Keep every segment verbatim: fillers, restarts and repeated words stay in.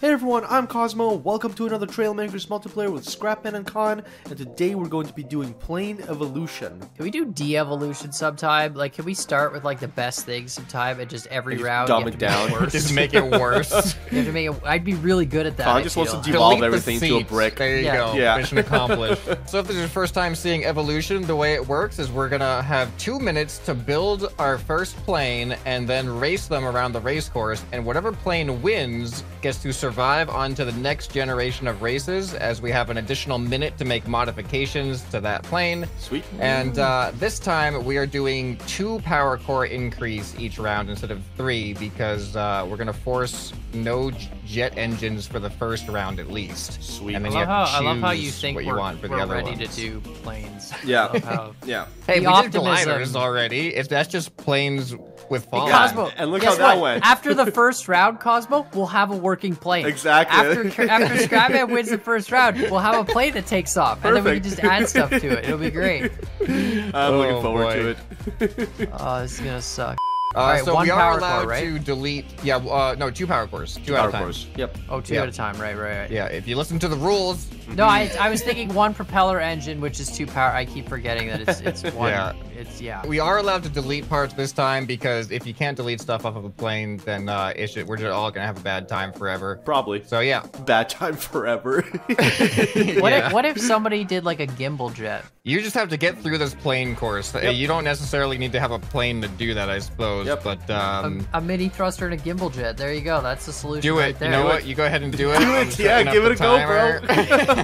Hey everyone, I'm Cosmo, welcome to another Trailmakers multiplayer with Scrapman and Kan, and today we're going to be doing Plane Evolution. Can we do de-evolution sometime? Like, can we start with like the best thing sometime and just every and round dumb it down, worse. Just make it worse? You have to make it, I'd be really good at that. Kan just wants to devolve everything into a brick. There you yeah. go, yeah. Mission accomplished. So if this is your first time seeing evolution, the way it works is we're gonna have two minutes to build our first plane and then race them around the race course, and whatever plane wins gets to survive Survive on to the next generation of races, as we have an additional minute to make modifications to that plane. Sweet. And uh, this time we are doing two power core increase each round instead of three, because uh, we're going to force no jet engines for the first round at least. Sweet. And then I, love you have to how, I love how you think what you we're, want for we're the other ready ones. to do planes. Yeah. How... yeah. Hey, the we optimism. did gliders already. If that's just planes with fallout. Cosmo, and look how that what? went. After the first round, Cosmo, we'll have a working plane. Exactly. After, after Scrapman wins the first round, we'll have a plane that takes off, Perfect. and then we can just add stuff to it. It'll be great. I'm oh, looking forward boy. to it. Oh, this is gonna suck. Uh, All right, so one we power are allowed core, right? to delete. Yeah, uh, no, two power cores. Two, two power cores. Yep. Oh, two yep. at a time. Right, right, right. Yeah. If you listen to the rules. No, I, I was thinking one propeller engine, which is two power. I keep forgetting that it's it's one. Yeah. It's yeah. We are allowed to delete parts this time, because if you can't delete stuff off of a plane, then uh, it should, we're just all gonna have a bad time forever. Probably. So yeah. Bad time forever. what yeah. if What if somebody did like a gimbal jet? You just have to get through this plane course. Yep. You don't necessarily need to have a plane to do that, I suppose. Yep. But um, a, a mini thruster and a gimbal jet. There you go. That's the solution. Do it. Right there. You know what? You go ahead and do it. Do it. Yeah. Give it a timer. go, bro.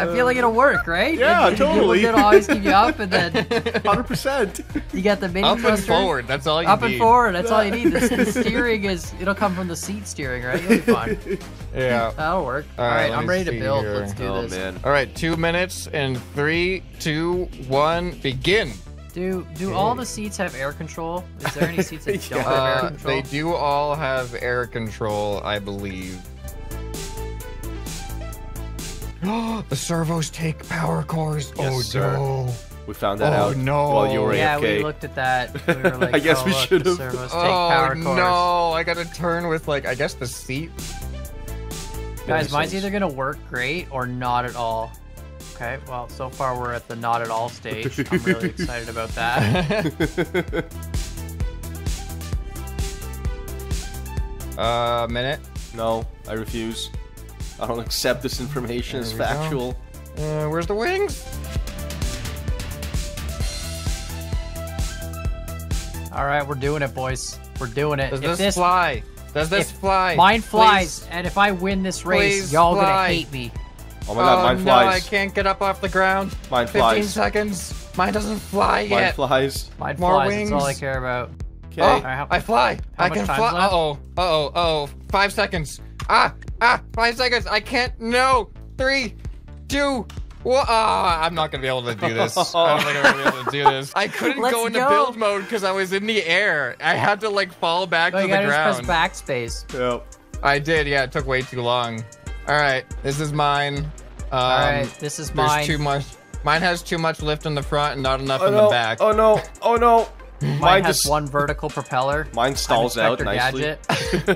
I feel like it'll work, right? Yeah, and, totally. It'll always keep you up, and then one hundred percent. You got the mini up thruster. and forward. That's all you up need. Up and forward. That's all you need. The, the steering is it'll come from the seat steering, right? You'll be fine. Yeah, that'll work. All right, all right I'm ready to build. Here. Let's do oh, this. Man. All right, two minutes and three, two, one, begin. Do do all the seats have air control? Is there any seats that don't uh, have air control? They do all have air control, I believe. Oh, the servos take power cores. Yes, oh sir. no. We found that oh, out no. while you were yeah, A F K. Yeah, we looked at that. We were like, I guess oh, we should have. Oh power no, cores. I got to turn with like I guess the seat. Guys, mine's either gonna work great or not at all. Okay, well so far we're at the not at all stage. I'm really excited about that. uh, minute? No, I refuse. I don't accept this information as factual. Uh, where's the wings? All right, we're doing it, boys. We're doing it. Does this, this fly? Does this fly? Mine flies, Please. and if I win this race, y'all gonna hate me. Oh my God, mine oh, flies. No, I can't get up off the ground. Mine flies. fifteen seconds. Mine doesn't fly mine yet. Mine flies. Mine More flies. wings. That's all I care about. Okay. Oh, all right, how, I fly. How I much can fly. Uh oh. Uh oh. Uh oh. Five seconds. Ah, ah, five seconds. I can't. No. Three, two, one. Ah, I'm not going to be able to do this. I don't think I'm going to be able to do this. I couldn't Let's go into go. build mode because I was in the air. I had to, like, fall back no, to the ground. You got to press backspace. Yep. I did. Yeah, it took way too long. All right. This is mine. Um, All right. This is mine. There's too much. Mine has too much lift in the front and not enough oh, in no. the back. Oh, no. Oh, no. Mine, Mine has just... one vertical propeller. Mine stalls out nicely.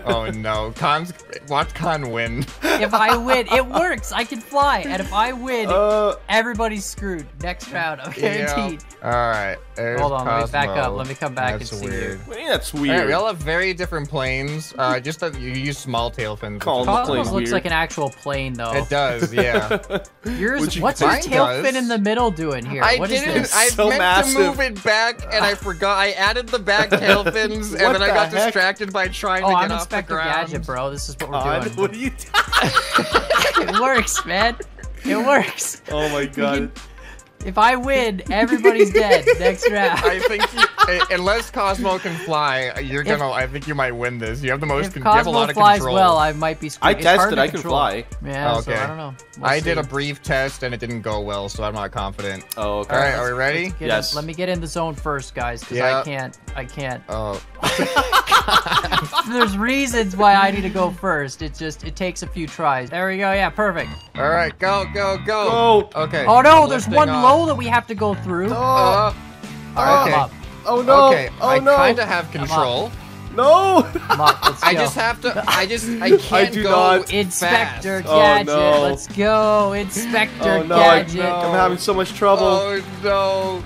Oh no, Kan's watch Kan win. If I win, it works. I can fly, and if I win, uh, everybody's screwed. Next round, I'm guaranteed. Yeah. All right, there's hold on, Cosmo. Let me back up. Let me come back that's and weird. see you. Yeah, that's weird. All right, we all have very different planes. Uh, just that you use small tail fins. Cosmo's looks weird. like an actual plane, though. It does, yeah. Yours, you what's your tail does? fin in the middle doing here? I what didn't. Is this? I so meant massive. to move it back, and I forgot. I added the back tail fins, and then the I got heck? distracted by trying oh, to get I'm off the ground. Oh, I'm Inspector Gadget, bro. This is what we're God, doing. What are you doing? It works, man. It works. Oh, my God. Can, if I win, everybody's dead next round. I think you, unless Cosmo can fly, you're going to... I think you might win this. You have the most... If you Cosmo have a lot of flies control. well, I might be screwed. I it's tested. I control. can fly. Yeah, oh, okay. So I don't know. We'll I see. did a brief test, and it didn't go well, so I'm not confident. Oh, okay. All right, are we ready? Yes. In, let me get in the zone first, guys, because yeah. I can't. I can't. Oh. There's reasons why I need to go first. It just... It takes a few tries. There we go. Yeah, perfect. All right, go, go, go. Go. Okay. Oh, no, I'm there's one off. low that we have to go through. Oh, uh, okay. Oh, no. Okay, oh, no. I kind of have control. No! Mark, I just have to. I just. I can't I do go. Not. Inspector Gadget. Oh, no. Let's go, Inspector oh, no, Gadget. I, no. I'm having so much trouble. Oh no!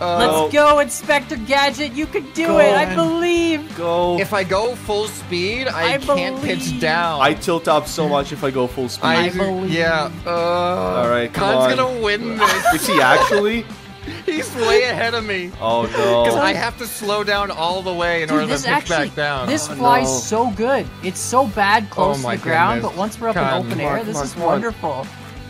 Uh, Let's go, Inspector Gadget. You can do go it. I believe. Go. If I go full speed, I, I can't believe. pitch down. I tilt up so much if I go full speed. I believe. Yeah. Uh, All right, come Kan's on. Kan's gonna win this. Is he actually? He's way ahead of me. Oh, no. Because I have to slow down all the way in Dude, order to pitch back down. This oh, flies no. so good. It's so bad close oh, to the ground, goodness. but once we're up Kan, in open Mark, air, this Mark, is Mark. wonderful.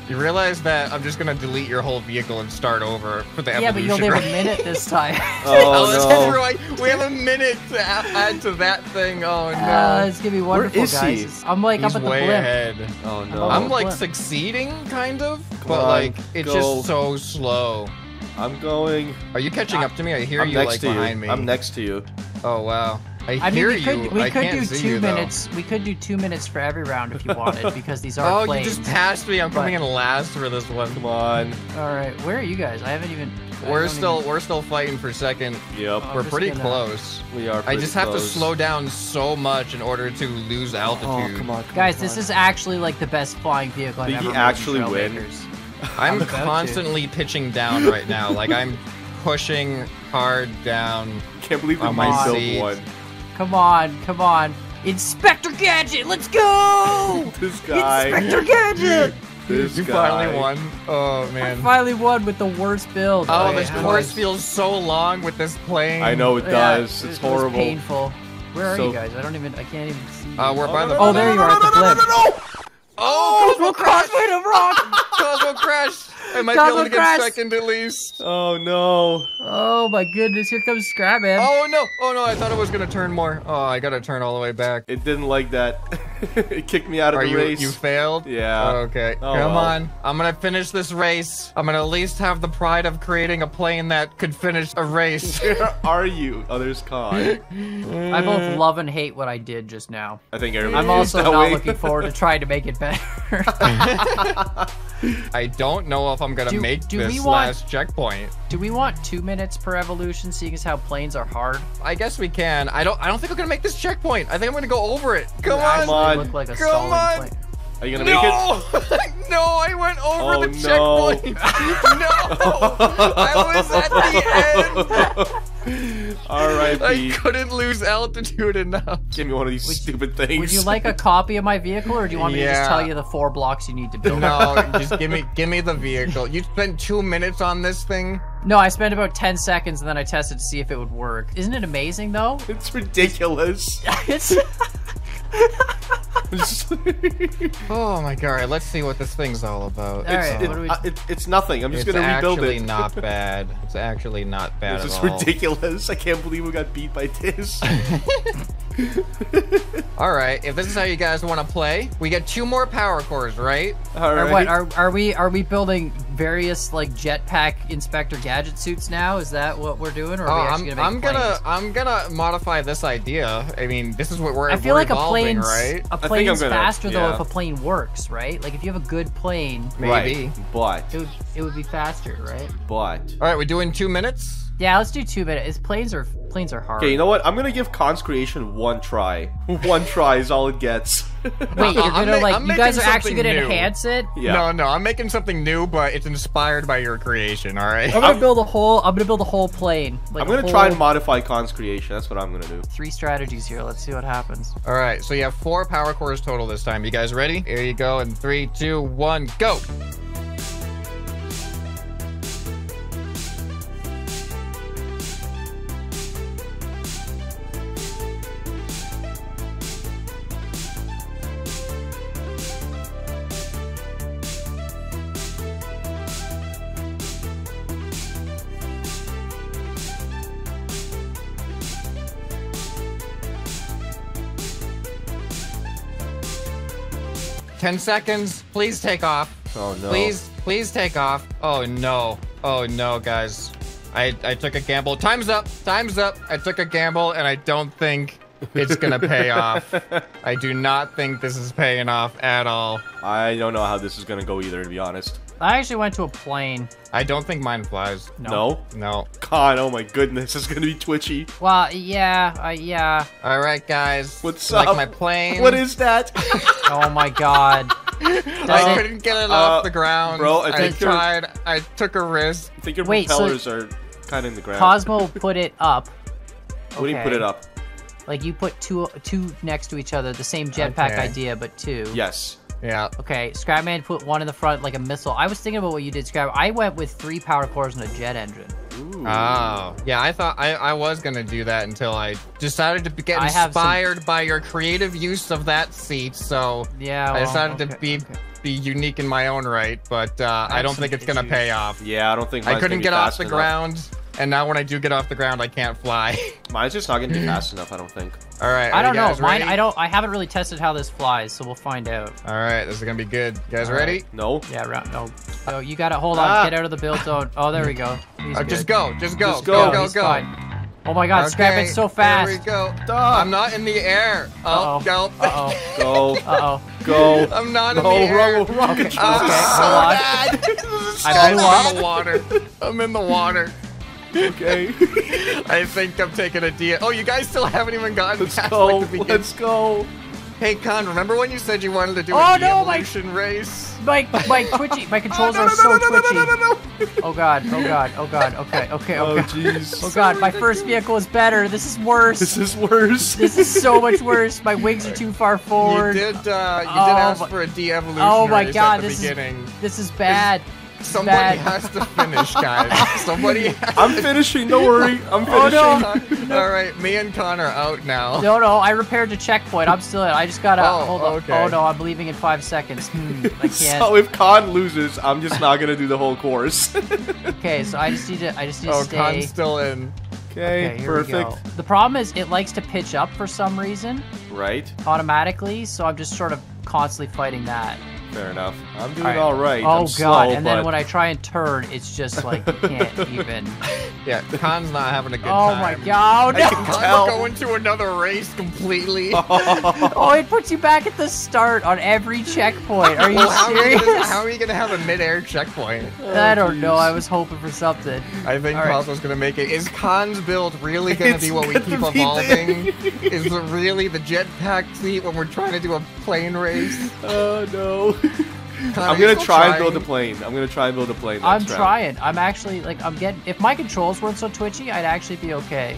You realize that I'm just going to delete your whole vehicle and start over for the yeah, evolution. Yeah, but you'll have right? a minute this time. oh, oh, no. We have a minute to add to that thing. Oh, no. Uh, it's going to be wonderful, Where is guys. He? I'm like He's up at the way blimp. ahead. Oh, no. I'm, I'm like blimp. succeeding, kind of, Come but on, like it's go. just so slow. I'm going. Are you catching I, up to me? I hear I'm you like behind you. me. I'm next to you. Oh wow! I, I hear mean, we could, you. We I could do two you, minutes. Though. We could do two minutes for every round if you wanted, because these are. Oh, planes. You just passed me. I'm but... coming in last for this one. Come on. All right, where are you guys? I haven't even. We're still even... we're still fighting for second. Yep. Oh, we're pretty gonna... close. We are. Pretty I just have close. to slow down so much in order to lose altitude. Oh, come on, come guys! On. This is actually like the best flying vehicle Did I've ever. Did he actually win? I'm constantly you. pitching down right now. Like, I'm pushing hard down. Can't believe we might build one. Come on, come on. Inspector Gadget, let's go! This guy. Inspector Gadget! This you guy. finally won. Oh, man. I finally won with the worst build. Oh, oh this yeah. course feels so long with this plane. I know it does. Yeah, it's it horrible. It's painful. Where are so, you guys? I don't even, I can't even see. Uh, we're oh, by the. Oh, there you are. No, no, no, no, no, no! Oh, Cosmo crashed! Cosmo crashed! Cosmo crashed! I might Cosmo be able to get second at least. Oh no! Oh my goodness! Here comes Scrapman. Oh no! Oh no! I thought it was gonna turn more. Oh, I gotta turn all the way back. It didn't like that. It kicked me out of Are the you, race. You failed? Yeah. Oh, okay. Oh, Come well. on. I'm gonna finish this race. I'm gonna at least have the pride of creating a plane that could finish a race. Where are you? Oh, there's Kan. I both love and hate what I did just now. I think everybody I'm also not way. looking forward to trying to make it better. I don't know if I'm gonna do, make do this we want, last checkpoint. Do we want two minutes per evolution, seeing as how planes are hard? I guess we can. I don't. I don't think we're gonna make this checkpoint. I think I'm gonna go over it. Come on. on. Look like a Come on. Plane. Are you gonna no! make it? No, I went over oh, the no. checkpoint. No, I was at the end. All right, I couldn't lose altitude enough. Give me one of these would, stupid things. Would you like a copy of my vehicle, or do you want me yeah. to just tell you the four blocks you need to build? No, just give me, give me the vehicle. You spent two minutes on this thing. No, I spent about ten seconds, and then I tested to see if it would work. Isn't it amazing, though? It's ridiculous. It's. Oh my god, let's see what this thing's all about. All right, it's, what it, we... uh, it, it's nothing. I'm just it's gonna rebuild it. It's actually not bad. It's actually not bad this at all. This is ridiculous. I can't believe we got beat by this. Alright, if this is how you guys want to play, we get two more power cores, right? All right. Or what, are, are we are we building various like jetpack Inspector Gadget suits now? Is that what we're doing? Or are oh, we actually I'm, gonna make I'm planes? gonna I'm gonna modify this idea. I mean, this is what we're I feel we're like a plane's right? a plane's gonna, faster yeah. though if a plane works, right? Like if you have a good plane, maybe right. but it would, it would be faster, right? But alright, we're doing two minutes? Yeah, let's do two minutes. Planes are planes are hard. Okay, you know what? I'm gonna give Kan's creation one try. One try is all it gets. Wait, you're gonna like I'm you guys are actually gonna new. enhance it? Yeah. No, no, I'm making something new, but it's inspired by your creation. All right. I'm gonna I'm, build a whole. I'm gonna build a whole plane. Like I'm gonna whole... try and modify Kan's creation. That's what I'm gonna do. Three strategies here. Let's see what happens. All right. So you have four power cores total this time. You guys ready? Here you go. In three, two, one, go. ten seconds, please take off. Oh no. Please, please take off. Oh no. Oh no, guys. I, I took a gamble. Time's up, time's up. I took a gamble and I don't think it's gonna pay off. I do not think this is paying off at all. I don't know how this is gonna go either, to be honest. I actually went to a plane. I don't think mine flies. No. No. No. God, oh my goodness, it's gonna be twitchy. Well, yeah, uh, yeah. All right, guys. What's up? Like my plane. What is that? Oh my God. Does I it, couldn't get it uh, off the ground. Bro, I, think I tried. I took a risk. I think your Wait, propellers so are kind of in the ground. Cosmo put it up. Okay. What do you put it up? Like you put two two next to each other, the same jetpack okay. idea, but two. Yes. Yeah. Okay, Scrapman put one in the front like a missile. I was thinking about what you did, Scrap. I went with three power cores and a jet engine. Ooh. Oh. Yeah, I thought I, I was going to do that until I decided to get inspired some... by your creative use of that seat. So yeah, well, I decided okay, to be okay. be unique in my own right, but uh, I, I don't think it's going to pay off. Yeah, I don't think mine's I couldn't get off the enough. ground. And now when I do get off the ground, I can't fly. Mine's just not gonna be fast enough, I don't think. All right. I don't know. Mine. I don't. I haven't really tested how this flies, so we'll find out. All right. This is gonna be good. You guys All ready? Right. No. Yeah. Round. No. No. You gotta hold on. Ah. Get out of the build zone. Oh, there we go. Uh, just go. Just go. Just go. Go. Go. Go. Fine. Oh my God! Okay. Scrapman's so fast. There we go. Duh. I'm not in the air. Oh. Uh -oh. Uh oh. Go. Uh oh. Go. I'm not no, in the air. Wrong, wrong okay. control. Okay. I'm okay. so so I'm in the water. I'm in the water. Okay. I think I'm taking a D. Oh, you guys still haven't even gotten Let's past go. Like, the beginning. Let's go. Hey, Kan, remember when you said you wanted to do oh, an evolution no, race? My my twitchy, my controls oh, no, are no, so no, no, twitchy. No, no, no, no, no. Oh God! Oh God! Oh God! Okay, okay, okay. Oh jeez. Oh God! My first vehicle is better. This is worse. This is worse. This is so much worse. My wings are too far forward. You did. Uh, you did oh, ask for a de-evolution oh, race God, at the this beginning. Oh my God! This is bad. It's, Somebody Bad. has to finish, guys. Somebody has I'm to... finishing, don't worry. I'm finishing. Oh, no. All right, me and Kan are out now. No, no, I repaired the checkpoint. I'm still in. I just gotta oh, hold okay. up. Oh, no, I'm leaving in five seconds. Hmm, I can't. So if Kan loses, I'm just not gonna do the whole course. Okay, so I just need to I just need oh, to stay. Oh, Kan's still in. Okay, okay perfect. The problem is it likes to pitch up for some reason. Right. Automatically, so I'm just sort of constantly fighting that. Fair enough. I'm doing all right. All right. Oh, I'm God. Slow, and then but... when I try and turn, it's just like you can't even. Yeah, Kan's not having a good oh time. Oh, my God. No. I can tell. We're going to another race completely. Oh. Oh, it puts you back at the start on every checkpoint. Are you well, serious? How are you gonna, how are you going to have a midair checkpoint? Oh, I don't geez. know. I was hoping for something. I think Cosmo's going to make it. Is Kan's build really going to be what we keep evolving? Is it really the jetpack seat when we're trying to do a plane race? Oh, no. I'm gonna try and build a plane. I'm gonna try and build a plane. I'm trying. I'm actually like I'm getting. If my controls weren't so twitchy, I'd actually be okay.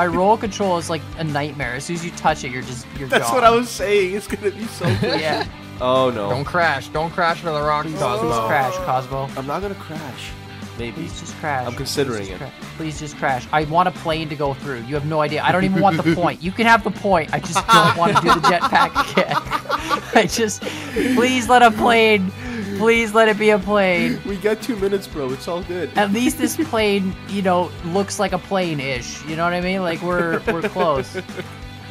My roll control is like a nightmare. As soon as you touch it, you're just you're gone. That's what I was saying. It's gonna be so. Yeah. Oh no! Don't crash! Don't crash for the rocks, Cosmo. Please crash, Cosmo. I'm not gonna crash. Maybe. Please just crash. I'm considering it. Please just crash. I want a plane to go through. You have no idea. I don't even want the point. You can have the point. I just don't want to do the jetpack again. I just... Please let a plane... Please let it be a plane. We got two minutes, bro. It's all good. At least this plane, you know, looks like a plane-ish. You know what I mean? Like, we're we're close.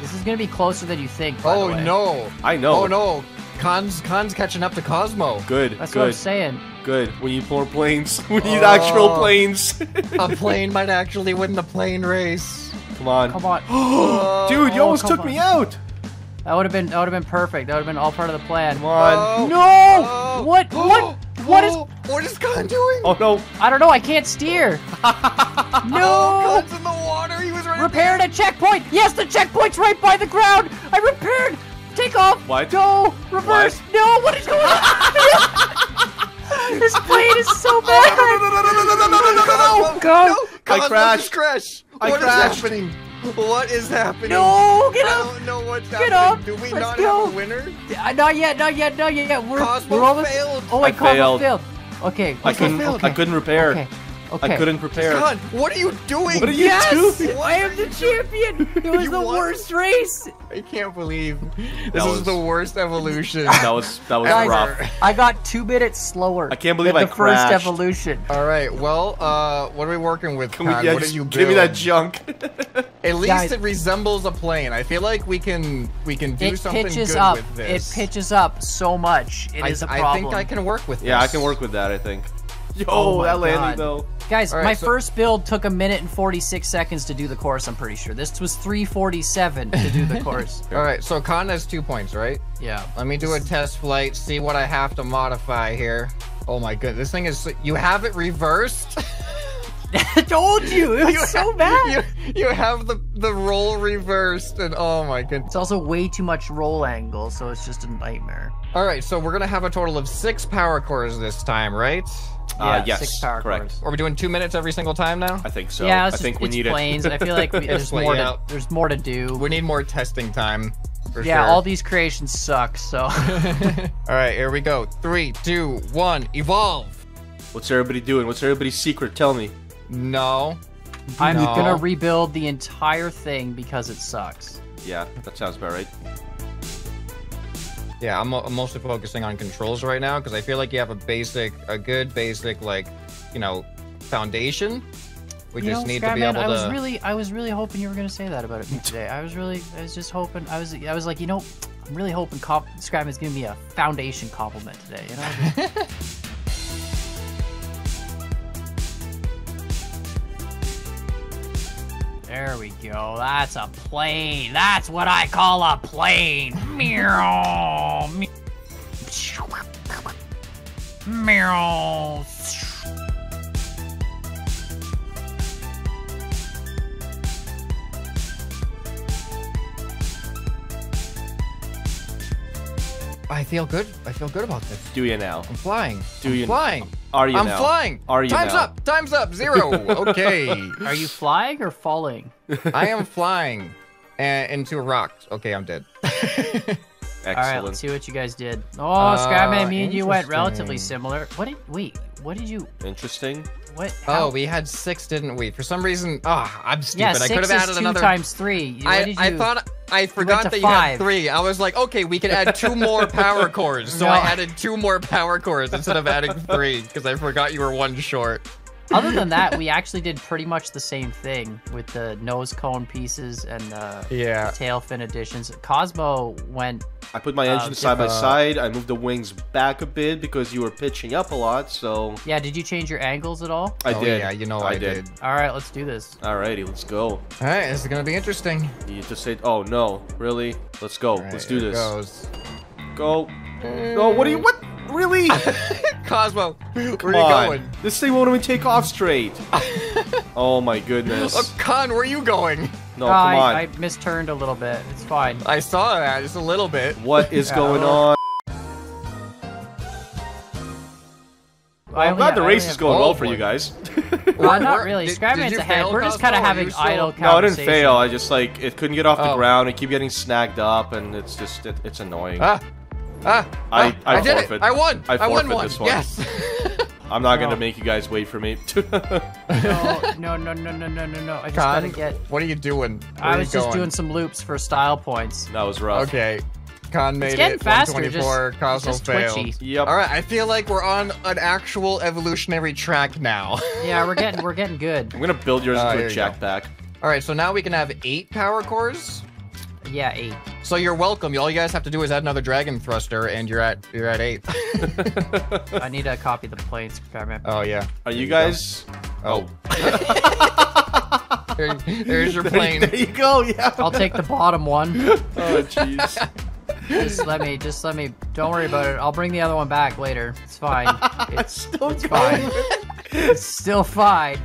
This is going to be closer than you think, by Oh, the way. no. I know. Oh, no. Kan's, Kan's catching up to Cosmo. Good, That's good. what I'm saying. Good. We need more planes. We need oh, actual planes. A plane might actually win the plane race. Come on. Come on. Dude, you oh, almost took on. me out. That would have been that would have been perfect. That would have been all part of the plan. Come on. Oh, no! Oh, what? Oh, what? Oh, what is What is Kan doing? Oh no. I don't know. I can't steer. No. Kan's in the water. He was right Repaired at a checkpoint. Yes, the checkpoint's right by the ground. I repaired. Take off. What? Go. Reverse. What? No. What is going on? This plane is so bad! Oh, no, no, no, no, no, no, no, no, no, no, no, no, no, no, no, no, no, no, I crashed! Crash. I what crashed. is happening? What is happening? No, get up! I don't know what's get happening. Up. Do we Let's not go. have a winner? Uh, not yet, not yet, not yet. We're, Cosmo we're almost... failed! Oh, wait, I Cosmo failed. failed. Okay, I couldn't, failed. Okay. I couldn't repair. Okay. Okay. I couldn't prepare. God, what are you doing? What are you yes! doing? I am the champion! It was you the won? worst race! I can't believe this that was, is the worst evolution. That was that was I, rough. I got two minutes slower. I can't believe I the crashed. first evolution. Alright, well, uh, what are we working with? Can we, yeah, what are you give me that junk. At least Guys, it resembles a plane. I feel like we can we can do it something pitches good up. with this. It pitches up so much. It I, is a problem. I think I can work with this. Yeah, I can work with that, I think. Yo, oh that landing though. Guys, right, my so first build took a minute and forty-six seconds to do the course, I'm pretty sure. This was three forty-seven to do the course. All right, so Kan has two points, right? Yeah. Let me do a test flight, see what I have to modify here. Oh my god, this thing is, you have it reversed? I told you, it was you so bad. You, you have the, the roll reversed, and oh my goodness. It's also way too much roll angle, so it's just a nightmare. All right, so we're gonna have a total of six power cores this time, right? Yeah, uh, yes, six power correct. Cores. Are we doing two minutes every single time now? I think so. Yeah, I just, think we need planes, it. And I feel like we, there's, more to, there's more to do. We need more testing time. For yeah, sure. All these creations suck, so. All right, here we go. Three, two, one, evolve. What's everybody doing? What's everybody's secret? Tell me. No. I'm no. gonna rebuild the entire thing because it sucks. Yeah, that sounds about right. Yeah, I'm, I'm mostly focusing on controls right now because I feel like you have a basic, a good basic, like, you know, foundation. We you just know, need Scrapman, to be able to. I was really, I was really hoping you were gonna say that about me today. I was really, I was just hoping. I was, I was like, you know, I'm really hoping Scrapman's giving me a foundation compliment today. You know. There we go. That's a plane. That's what I call a plane. Meow. Meow. I feel good. I feel good about this. Do you now? I'm flying. Do I'm you flying? Are you I'm now? flying. Are you Time's now? up. Time's up. Zero. Okay. Are you flying or falling? I am flying uh, into rocks. Okay, I'm dead. Excellent. All right, let's see what you guys did. Oh, uh, Scrapman, me and you went relatively similar. What did wait? What did you? Interesting. What? How? Oh, we had six, didn't we? For some reason, ah, oh, I'm stupid. Yeah, six I could have added two another. times three. I, you... I thought I forgot you that you five. had three. I was like, okay, we can add two more power cores. So no. I added two more power cores instead of adding three because I forgot you were one short. Other than that, we actually did pretty much the same thing with the nose cone pieces and the, yeah. the tail fin additions. Cosmo went. I put my engine uh, side by side. I moved the wings back a bit because you were pitching up a lot, so. Yeah, did you change your angles at all? I oh, did. Yeah, you know I, I did. did. All right, let's do this. All righty, let's go. All right, this is going to be interesting. You just said, oh, no, really? Let's go. Right, let's do this. Goes. Go. No, what are you. What? Really? Cosmo, where Come are you on. going? This thing won't even take off straight. Oh my goodness. Oh, Kan, where are you going? No, uh, come on. I, I misturned a little bit. It's fine. I saw that, just a little bit. What is yeah, going on? Well, I'm glad have, the race is going well for you guys. Well, not really. Scrapman's ahead. We're just kind of having idle conversations. No, I didn't fail. I just, like, it couldn't get off the oh. ground. It kept getting snagged up, and it's just, it, it's annoying. Ah. Ah, I, I, I did forfeit. it! I won! I, I won one! This one. Yes! I'm not no. gonna make you guys wait for me. no, no, no, no, no, no, no, I just Kan, gotta get... What are you doing? Where I was just going? doing some loops for style points. That was rough. Okay. Kan made it. one twenty-four, just, Cosmo just failed. Yep. Alright, I feel like we're on an actual evolutionary track now. Yeah, we're getting, we're getting good. I'm gonna build yours uh, into a you jackpack. Alright, so now we can have eight power cores? Yeah, eight. So you're welcome. All you guys have to do is add another dragon thruster, and you're at you're at eight. I need to copy the planes. Oh yeah. Are you, you guys? Go. Oh. there, there's your plane. There, there you go. Yeah. I'll take the bottom one. Oh jeez. Just let me. Just let me. Don't worry about it. I'll bring the other one back later. It's fine. It's still it's fine. It's still fine.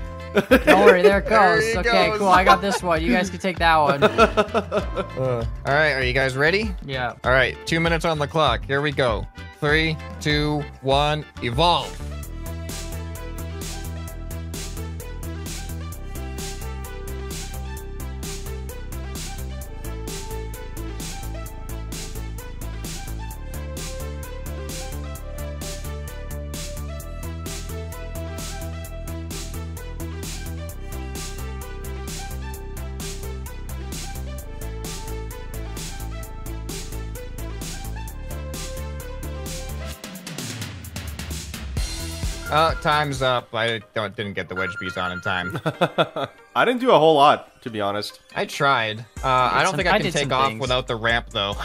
Don't worry, there it goes. There okay, goes. cool. I got this one. You guys can take that one. Uh, all right, are you guys ready? Yeah. All right, two minutes on the clock. Here we go. Three, two, one, evolve. Uh, time's up. I don't, didn't get the wedge piece on in time. I didn't do a whole lot, to be honest. I tried. Uh, I, I don't some, think I, I can take off things. without the ramp, though.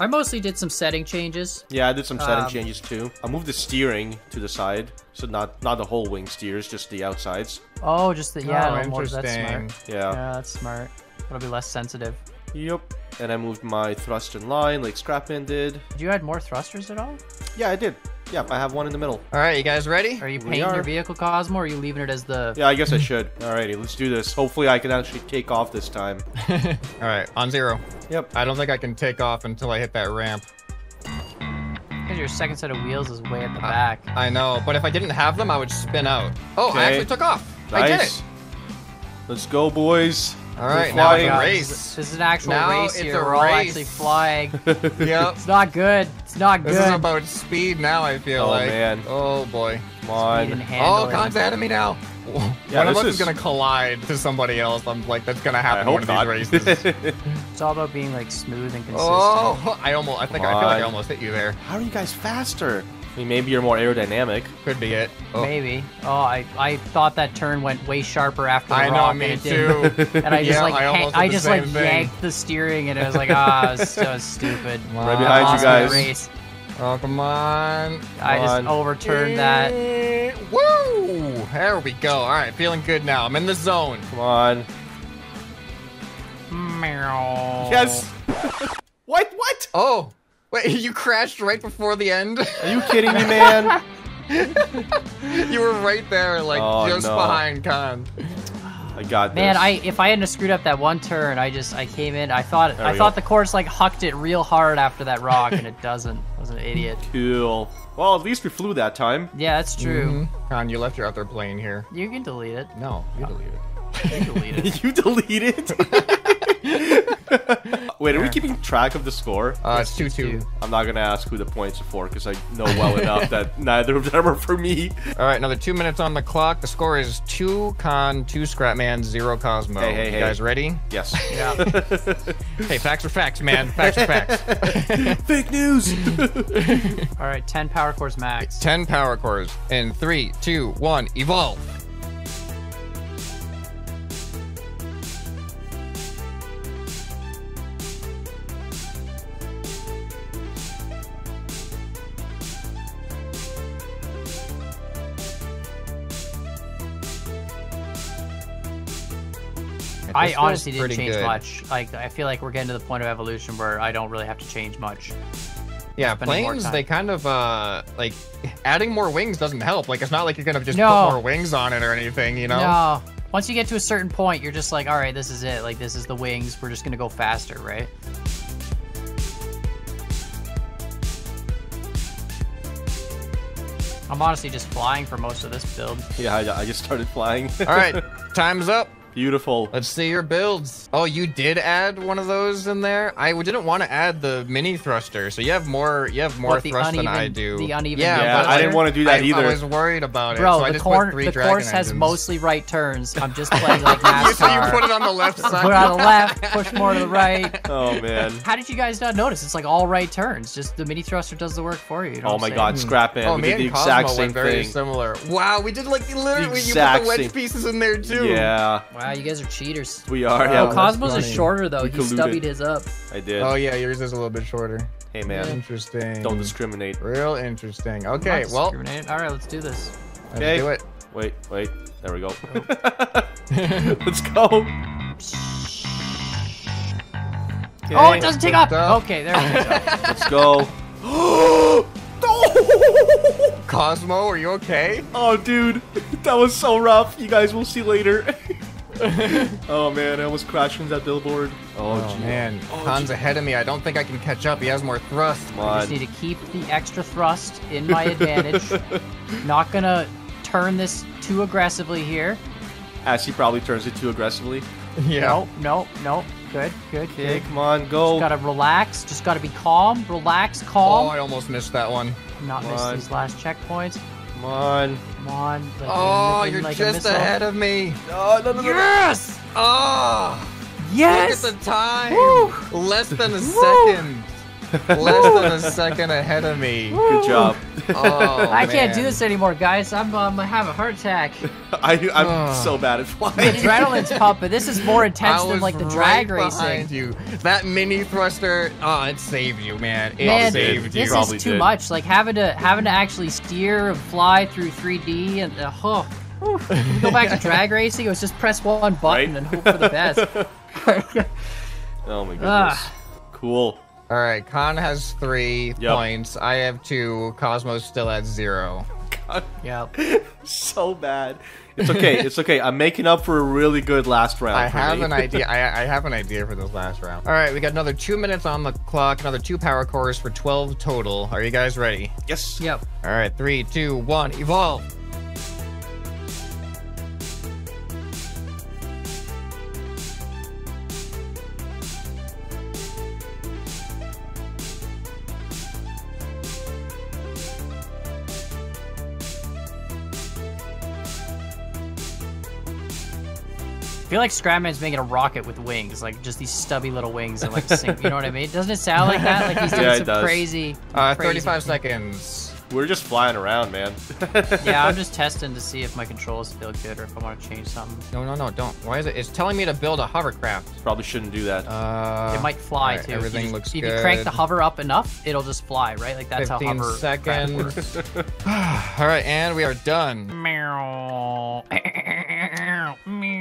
I mostly did some setting changes. Yeah, I did some setting um, changes, too. I moved the steering to the side, so not not the whole wing steers, just the outsides. Oh, just the... Yeah, oh, interesting. That's smart. Yeah. yeah, that's smart. It'll be less sensitive. Yep. And I moved my thrust in line, like Scrapman did. Did you add more thrusters at all? Yeah, I did. Yep, I have one in the middle. All right, you guys ready? Are you painting your vehicle, Cosmo, or are you leaving it as the... Yeah, I guess I should. All righty, let's do this. Hopefully I can actually take off this time. All right, on zero. Yep. I don't think I can take off until I hit that ramp. Because your second set of wheels is way at the uh, back. I know, but if I didn't have them, I would spin out. Oh, okay. I actually took off. Nice. I did it. Let's go, boys. All right, now it's a race. This is an actual race here. We're all actually flying. Yep. It's not good. It's not good. This is about speed now, I feel like. Oh, man. Oh, boy. Come on. Oh, Kan's ahead of me now. One of us is going to collide to somebody else. I'm like, that's going to happen in one of these races. It's all about being, like, smooth and consistent. Oh, I almost, I think, I feel like I almost hit you there. How are you guys faster? I mean, maybe you're more aerodynamic. Could be it. Oh. Maybe. Oh, I, I thought that turn went way sharper after the I rock. I know, me and too. And I just yeah, like I, I just like thing. yanked the steering, and I was like, ah, oh, so stupid. Wow. Right behind you guys. Race. Oh, come on. Come I just on. overturned yeah. that. Woo! There we go. All right, feeling good now. I'm in the zone. Come on. Meow. Yes. What? What? Oh. Wait, you crashed right before the end? Are you kidding me, man? You were right there, like, oh, just no. behind Kan. I got this. Man, I, if I hadn't screwed up that one turn, I just, I came in, I thought there I thought go. the course, like, hucked it real hard after that rock, and it doesn't. I was an idiot. Cool. Well, at least we flew that time. Yeah, that's true. Mm-hmm. Kan, you left your other plane here. You can delete it. No, you oh. delete it. You delete it. You delete it? Wait, are we keeping track of the score? Uh, it's two two. I'm not gonna ask who the points are for because I know well enough that neither of them are for me. All right, another two minutes on the clock. The score is two Kan, two Scrapman, zero Cosmo. Hey, hey, you hey. guys ready? Yes. Yeah. Hey, facts are facts, man. Facts are facts. Fake news. All right, ten power cores max. ten power cores in three, two, one, evolve. I this honestly didn't change good. much. Like, I feel like we're getting to the point of evolution where I don't really have to change much. Yeah, planes, they kind of, uh, like, adding more wings doesn't help. Like, it's not like you're going to just no. put more wings on it or anything, you know? No. Once you get to a certain point, you're just like, all right, this is it. Like, this is the wings. We're just going to go faster, right? I'm honestly just flying for most of this build. Yeah, I, I just started flying. All right, time's up. Beautiful. Let's see your builds. Oh, you did add one of those in there? I didn't want to add the mini thruster, so you have more you have more what, thrust uneven, than I do. The uneven yeah, yeah I didn't want to do that I, either. I was worried about it, Bro, so I just corner, put three the dragon course engines. Has mostly right turns. I'm just playing like NASCAR. So you put it on the left side. Put it on the left, push more to the right. Oh, man. How did you guys not notice? It's like all right turns. Just the mini thruster does the work for you. you know oh, my God, Scrapman. Oh, we me did and the Cosmo exact same very thing. Similar. Wow, we did like literally, you put the wedge pieces in there, too. Yeah. Wow, you guys are cheaters. We are. Wow, yeah, Cosmo's is shorter though. We he colluded. stubbied his up. I did. Oh yeah, yours is a little bit shorter. Hey man. Interesting. Don't discriminate. Real interesting. Okay, Not well. All right, let's do this. Let's okay. do it. Wait, wait. There we go. Let's go. Okay. Oh, it doesn't take off. Okay, there we go. Let's go. Oh! Cosmo, are you okay? Oh, dude, that was so rough. You guys will see later. Oh man, I almost crashed from that billboard. Oh, oh man, oh, Kan's ahead of me. I don't think I can catch up. He has more thrust. Come I just on. need to keep the extra thrust in my advantage. Not gonna turn this too aggressively here. As he probably turns it too aggressively. Yeah. No, no, no. Good, good, okay, good. Come on, go. Just gotta relax. Just gotta be calm. Relax, calm. Oh, I almost missed that one. Not missed these last checkpoints. Come on. Come on. Like oh, you're like just ahead of me. Oh, no, no, no. Yes! Oh, yes! Look at the time. Woo! Less than a second. Less than a second ahead of me. Good job. Oh, I man. can't do this anymore, guys. I'm um, I have a heart attack. I, I'm oh. so bad at flying. The adrenaline's pumping. This is more intense than like the drag right racing. You. That mini thruster, oh, it saved you, man. It man, saved you. This Probably is too did. much. Like having to having to actually steer and fly through three D and uh, oh. Go back to drag racing. It was just press one button right? and hope for the best. Oh my goodness. Ah. Cool. All right, Kan has three yep. points. I have two. Cosmo's still at zero. God. Yep. So bad. It's okay. It's okay. I'm making up for a really good last round. I have an idea. I, I have an idea for this last round. All right, we got another two minutes on the clock. Another two power cores for twelve total. Are you guys ready? Yes. Yep. All right. Three, two, one. Evolve. I feel like Scrapman's making a rocket with wings, like just these stubby little wings that like sink. You know what I mean? Doesn't it sound like that? Like he's doing yeah, some does. crazy. Uh, crazy thirty-five thing. Seconds. We're just flying around, man. Yeah, I'm just testing to see if my controls feel good or if I want to change something. No, no, no, don't. Why is it? It's telling me to build a hovercraft. Probably shouldn't do that. Uh, it might fly right, too. Everything if you, looks if good. If you crank the hover up enough, it'll just fly, right? Like that's how hover. fifteen seconds. All right, and we are done. Meow.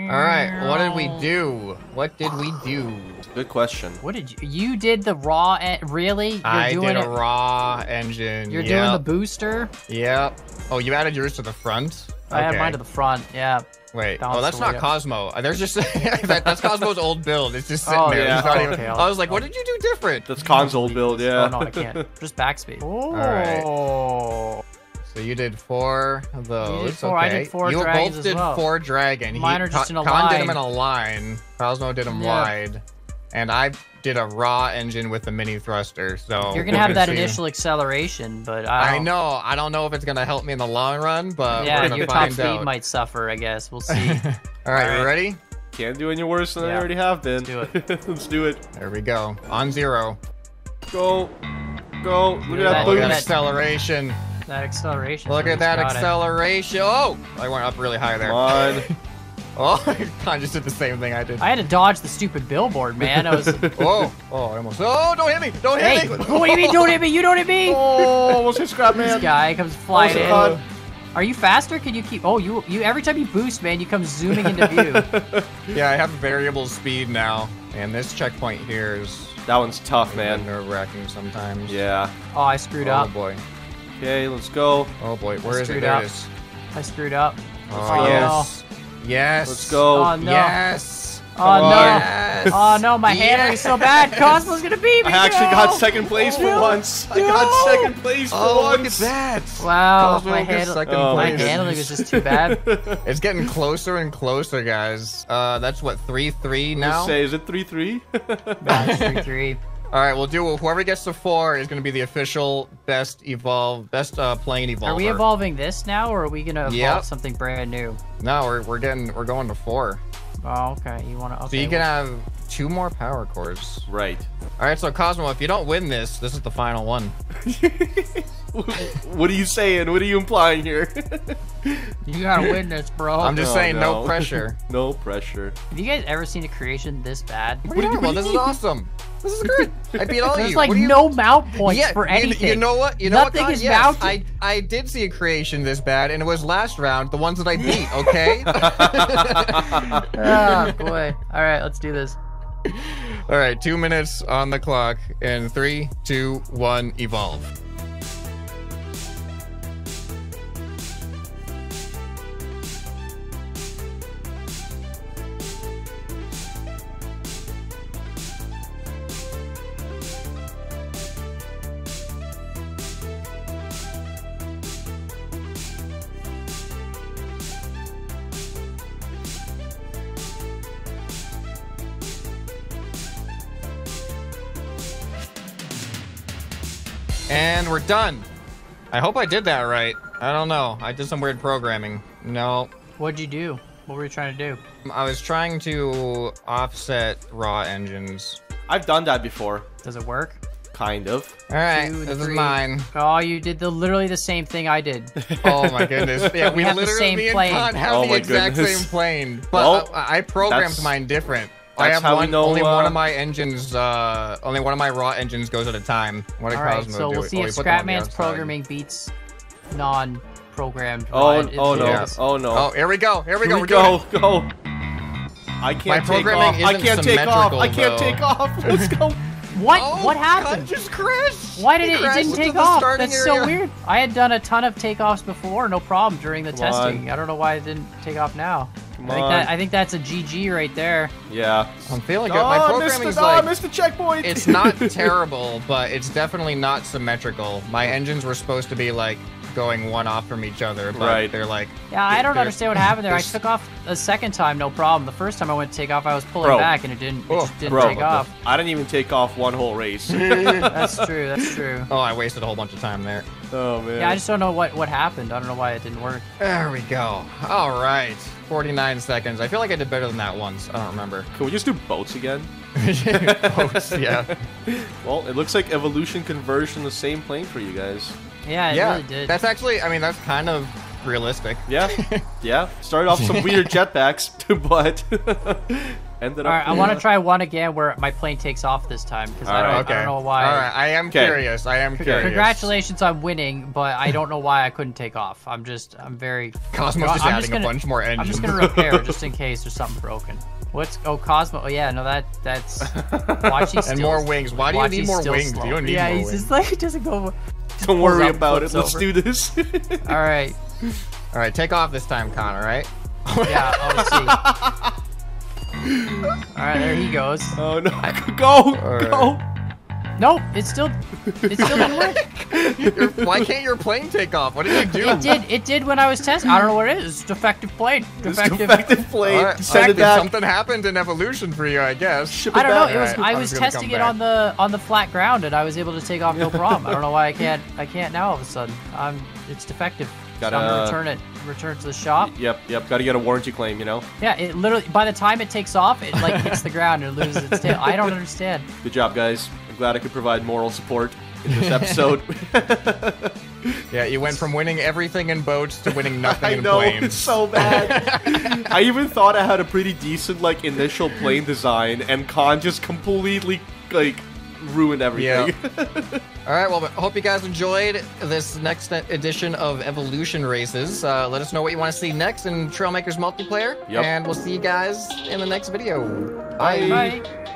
All right, what did we do? What did we do? Good question. What did you? You did the raw. E really? You're I doing did a it, raw engine. You're yep. doing the booster. Yep. Oh, you added yours to the front. I okay. had mine to the front. Yeah. Wait. Bounced oh, that's not up. Cosmo. There's just that, that's Cosmo's old build. It's just sitting oh, there. Yeah. It's not okay, even, okay, I was like, oh. what did you do different? That's Con's old build. Yeah. Oh no, I can't. Just backspeed. Oh. All right. So you did four of those. You did four. Okay. I did four you dragons both did as well. four dragon. Mine are just in a Kan line. Kan did them in a line. Cosmo did them yeah. wide. And I did a raw engine with the mini thruster. So you're gonna have that see. initial acceleration, but I, I know I don't know if it's gonna help me in the long run. But yeah, we're gonna your find top out. speed might suffer. I guess we'll see. All right, All right. You ready? Can't do any worse than yeah. I already have been. Let's do it. Let's do it. There we go. On zero. Go, go. Look, Look at that, that acceleration. That acceleration. Look at that acceleration. It. Oh! I went up really high there. Come on. Oh, Kan just did the same thing I did. I had to dodge the stupid billboard, man. I was. Whoa. Oh, I almost. Oh, don't hit me. Don't hit hey, me. What do you mean? Don't hit me. You don't hit me. Oh, almost hit Scrapman. This guy comes flying in. Are you faster? Can you keep? Oh, you you. Every time you boost, man, you come zooming into view. Yeah, I have variable speed now, and this checkpoint here is. That one's tough, man. Nerve-wracking sometimes. Yeah. Oh, I screwed oh, up. Oh boy. Okay, let's go. Oh boy, where I is it? There it is. I screwed up. Oh, oh yes. No. Yes. Let's go. Oh, no. Yes. Oh no. Yes. Oh no, my yes. hand is so bad. Cosmo's gonna beat me. I no. actually got second place oh, for no. once. No. I got second place for oh, once. Look at that. Wow, Cosmo my, handle oh, my handling is just too bad. It's getting closer and closer, guys. Uh, that's what, three three now? Say, is it three three? No, it's three three. All right, we'll do it. Whoever gets to four is going to be the official best evolve, best uh, playing evolver. Are we evolving this now, or are we going to evolve yep. something brand new? No, we're we're getting we're going to four. Oh, okay. You want to? Okay, so you can well. have two more power cores. Right. All right. So Cosmo, if you don't win this, this is the final one. What are you saying? What are you implying here? You gotta win this, bro. I'm just no, saying, no, no pressure. No pressure. Have you guys ever seen a creation this bad? What, what do you, you well, this is awesome. This is good. I beat all of you. There's like you... no mount points yeah, for anything. You, you know what? You know Nothing what, is yes, mounted. I, I did see a creation this bad, and it was last round, the ones that I beat, okay? Oh, boy. All right, let's do this. All right, two minutes on the clock, and three, two, one, evolve. And we're done. I hope I did that right. I don't know. I did some weird programming. No. What'd you do? What were you trying to do? I was trying to offset raw engines. I've done that before. Does it work? Kind of. All right, Two, this three. is mine. Oh, you did the literally the same thing I did. Oh my goodness! Yeah, we, we have literally the same me plane. And Kan have oh, the exact goodness. same plane, but well, I, I programmed that's... mine different. That's I have how one, we know, only uh, one of my engines, uh, only one of my raw engines goes at a time. What did Cosmo do? So we'll see oh, if Scrapman's programming beats non-programmed. Oh, oh no! Yeah. Oh no! Oh, here we go! Here we here go! We go! Doing go! It. I can't my take off! I can't take off! I can't though. take off! Let's go! What? Oh, what happened? Kan just crashed. Why did he it? It didn't take off. That's area. so weird. I had done a ton of takeoffs before, no problem during the Come testing. On. I don't know why it didn't take off now. Come I think on. that I think that's a G G right there. Yeah. I'm feeling oh, good. My programming's like. Oh, I missed the checkpoint. It's not terrible, but it's definitely not symmetrical. My engines were supposed to be like going one off from each other, but right. they're like. Yeah, I don't understand what happened there. I took off a second time, no problem. The first time I went to take off, I was pulling bro. back, and it didn't, it oh, didn't bro, take off. I didn't even take off one whole race. That's true. That's true. Oh, I wasted a whole bunch of time there. Oh man. Yeah, I just don't know what what happened. I don't know why it didn't work. There we go. All right, forty-nine seconds. I feel like I did better than that once. I don't remember. Can we just do boats again? Boats, yeah. Well, it looks like evolution converged in the same plane for you guys. Yeah, it yeah, really did. That's actually, I mean, that's kind of realistic. Yeah, yeah. Started off some weird jetpacks, but ended up. All right, I want to try one again where my plane takes off this time because I, right, okay. I don't know why. All right, I am okay. curious. I am curious. Congratulations on winning, but I don't know why I couldn't take off. I'm just, I'm very. Cosmo's just I'm adding just gonna, a bunch more engines. I'm just gonna repair just in case there's something broken. What's oh Cosmo? Oh yeah, no that that's. Watch, he still, and more wings. Why do you need more wings? Slow. You don't need yeah, more wings. Yeah, he's just like he doesn't go. Don't worry up, about it. Over. Let's do this. All right. All right. Take off this time, Kan. All right. Yeah. Oh, see. All right. There he goes. Oh no! I, go. Right. Go. Nope. It still. It still didn't work. Your, why can't your plane take off? What did you do? It did. It did when I was testing. I don't know what it is. It's defective plane. Defective, it's defective plane. Right. Send it back. Something happened in evolution for you, I guess. Ship I don't know. It was. Right. I was testing it on the on the flat ground, and I was able to take off no problem. I don't know why I can't. I can't now. All of a sudden, I'm. It's defective. Gotta, so I'm gonna return it. Return to the shop. Yep, yep. Got to get a warranty claim, you know. Yeah, it literally. By the time it takes off, it like hits the ground and loses its tail. I don't understand. Good job, guys. I'm glad I could provide moral support in this episode. Yeah, you went from winning everything in boats to winning nothing I in know, planes. I know, it's so bad. I even thought I had a pretty decent like initial plane design, and Kan just completely like. Ruined everything. Yeah. All right, well, I hope you guys enjoyed this next edition of Evolution Races. Uh, let us know what you want to see next in Trailmakers multiplayer, yep. and we'll see you guys in the next video. Bye. Bye.